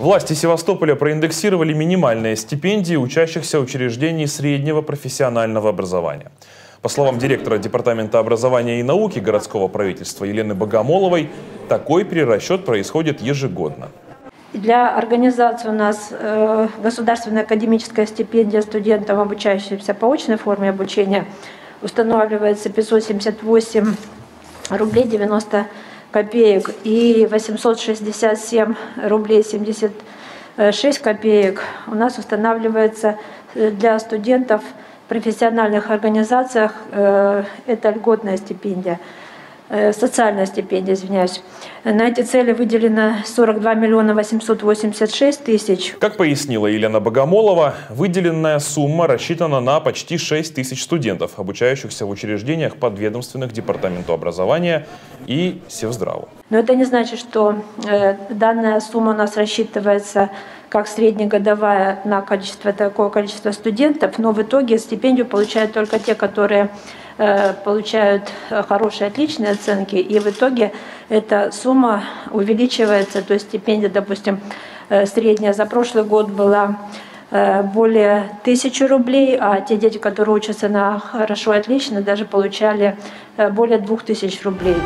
Власти Севастополя проиндексировали минимальные стипендии учащихся учреждений среднего профессионального образования. По словам директора Департамента образования и науки городского правительства Елены Богомоловой, такой перерасчет происходит ежегодно. Для организации у нас государственная академическая стипендия студентам, обучающимся по очной форме обучения, устанавливается 578 рублей 90 копеек и 867 рублей 76 копеек у нас устанавливается для студентов в профессиональных организациях, это льготная стипендия, социальная стипендия, извиняюсь. На эти цели выделено 42 миллиона 886 тысяч. Как пояснила Елена Богомолова, выделенная сумма рассчитана на почти 6 тысяч студентов, обучающихся в учреждениях подведомственных Департаменту образования и Севздраву. Но это не значит, что данная сумма у нас рассчитывается как среднегодовая на такое количество студентов, но в итоге стипендию получают только те, которые получают хорошие, отличные оценки, и в итоге эта сумма увеличивается, то есть стипендия, допустим, средняя за прошлый год была более 1000 рублей, а те дети, которые учатся на хорошо, отлично, даже получали более 2000 рублей.